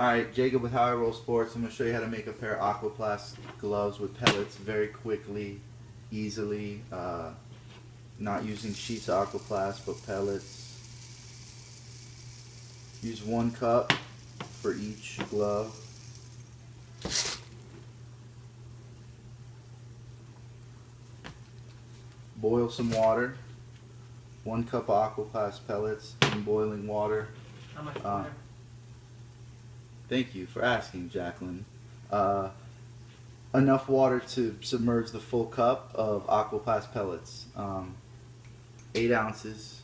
Alright, Jacob with How I Roll Sports. I'm going to show you how to make a pair of Aquaplast gloves with pellets very quickly, easily, not using sheets of Aquaplast but pellets. Use 1 cup for each glove. Boil some water. 1 cup of Aquaplast pellets in boiling water. How much water? Thank you for asking, Jacqueline. Enough water to submerge the full cup of Aquaplast pellets. 8 ounces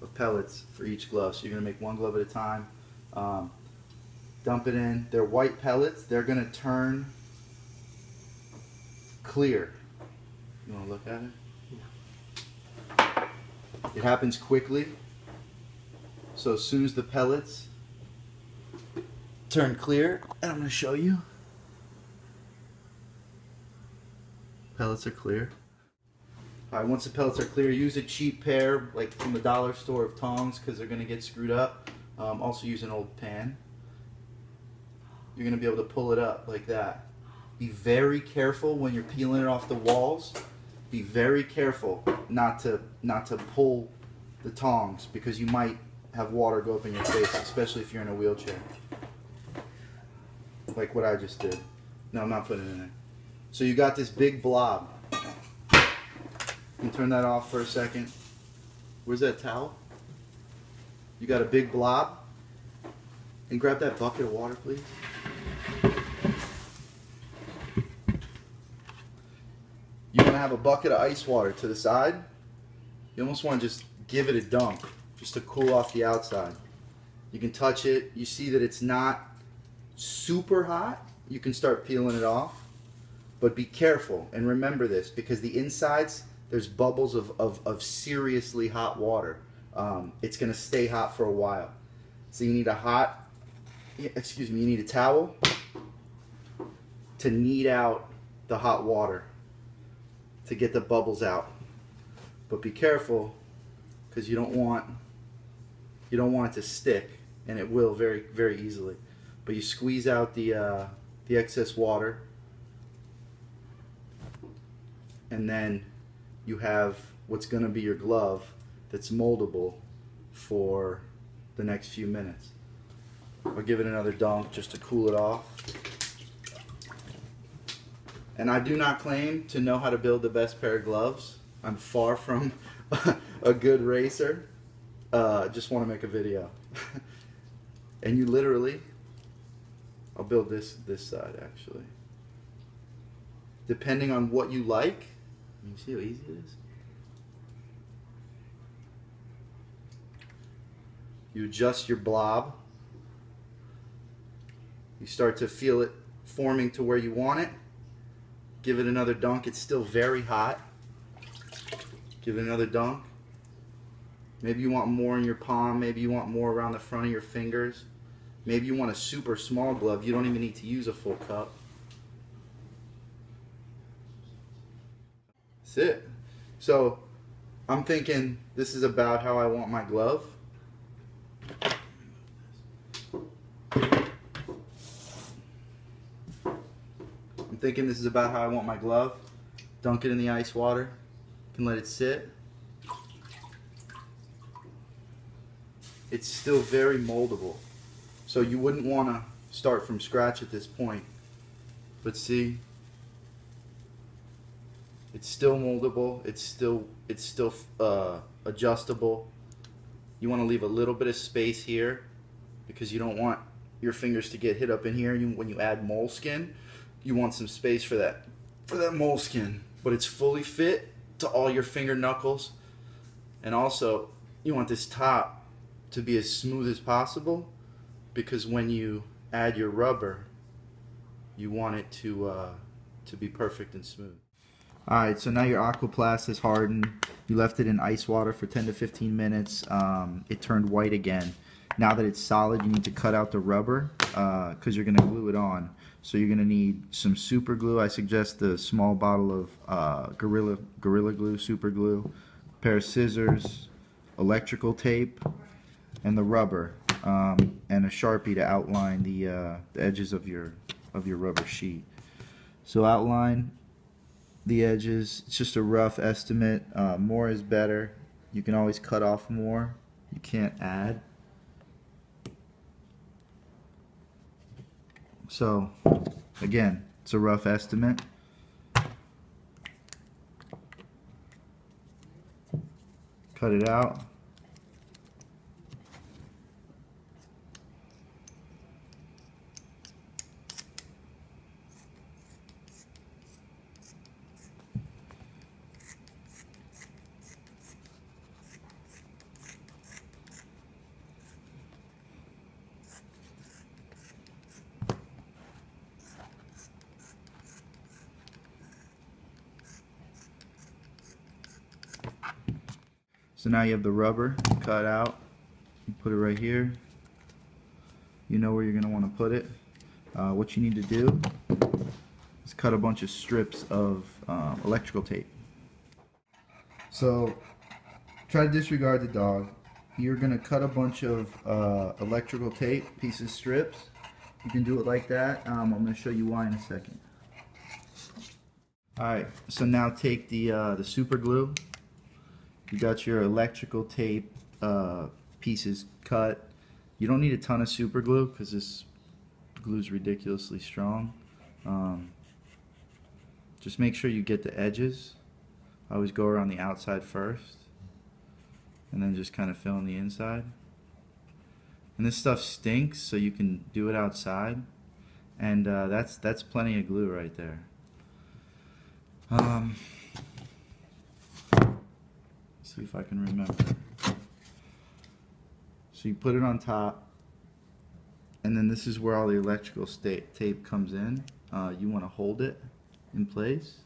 of pellets for each glove. So you're going to make one glove at a time. Dump it in. They're white pellets. They're going to turn clear. You want to look at it? Yeah. It happens quickly. So as soon as the pellets turn clear, and I'm going to show you. Pellets are clear. Alright, once the pellets are clear, use a cheap pair, like from the dollar store, of tongs, because they're going to get screwed up. Also use an old pan. You're going to be able to pull it up like that. Be very careful when you're peeling it off the walls. Be very careful not to pull the tongs, because you might have water go up in your face, especially if you're in a wheelchair. Like what I just did. No, I'm not putting it in there. So you got this big blob. You can turn that off for a second. Where's that towel? You got a big blob. And grab that bucket of water, please. You want to have a bucket of ice water to the side. You almost want to just give it a dunk, just to cool off the outside. You can touch it. You see that it's not super hot. You can start peeling it off, but be careful and remember this, because the insides, there's bubbles of seriously hot water. It's gonna stay hot for a while, so you need a towel to knead out the hot water to get the bubbles out. But be careful, because you don't want it to stick, and it will very, very easily. But you squeeze out the excess water, and then you have what's going to be your glove that's moldable for the next few minutes. I'll give it another dunk just to cool it off. And I do not claim to know how to build the best pair of gloves. I'm far from a good racer. Just want to make a video. And you literally, I'll build this side, actually. Depending on what you like. You see how easy it is? You adjust your blob. You start to feel it forming to where you want it. Give it another dunk. It's still very hot. Give it another dunk. Maybe you want more in your palm. Maybe you want more around the front of your fingers. Maybe you want a super small glove. You don't even need to use a full cup. That's it. So I'm thinking this is about how I want my glove. Dunk it in the ice water. You can let it sit. It's still very moldable. So you wouldn't want to start from scratch at this point. But see, it's still moldable. It's still adjustable. You want to leave a little bit of space here, because you don't want your fingers to get hit up in here. When you add moleskin, you want some space for that moleskin. But it's fully fit to all your finger knuckles. And also, you want this top to be as smooth as possible, because when you add your rubber, you want it to be perfect and smooth. Alright, so now your Aquaplast is hardened. You left it in ice water for 10 to 15 minutes. It turned white again. Now that it's solid, you need to cut out the rubber, because you're going to glue it on. So you're going to need some super glue. I suggest the small bottle of Gorilla Glue, super glue, a pair of scissors, electrical tape, and the rubber. and a Sharpie to outline the edges of your rubber sheet. So outline the edges. It's just a rough estimate. More is better. You can always cut off more. You can't add. So again, it's a rough estimate. Cut it out. So now you have the rubber cut out. You put it right here. You know where you're going to want to put it. What you need to do is cut a bunch of strips of electrical tape. So try to disregard the dog. You're going to cut a bunch of electrical tape pieces, strips. You can do it like that. I'm going to show you why in a second. Alright, so now take the super glue. You got your electrical tape pieces cut. You don't need a ton of super glue because this glue is ridiculously strong. Just make sure you get the edges. I always go around the outside first and then just kind of fill in the inside. And this stuff stinks, so you can do it outside, and that's plenty of glue right there. See if I can remember. So you put it on top, and then this is where all the electrical tape comes in. You want to hold it in place.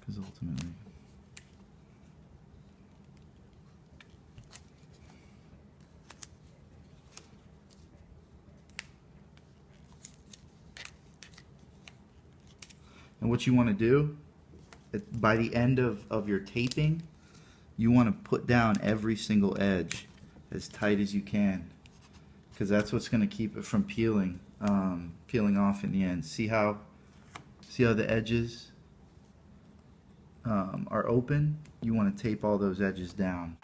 Because ultimately, and what you want to do, by the end of your taping, you want to put down every single edge as tight as you can, because that's what's going to keep it from peeling off in the end. See how the edges are open? You want to tape all those edges down.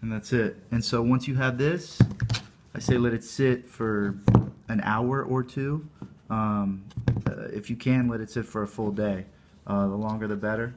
And that's it. And so once you have this, I say let it sit for an hour or two. If you can, let it sit for a full day. The longer the better.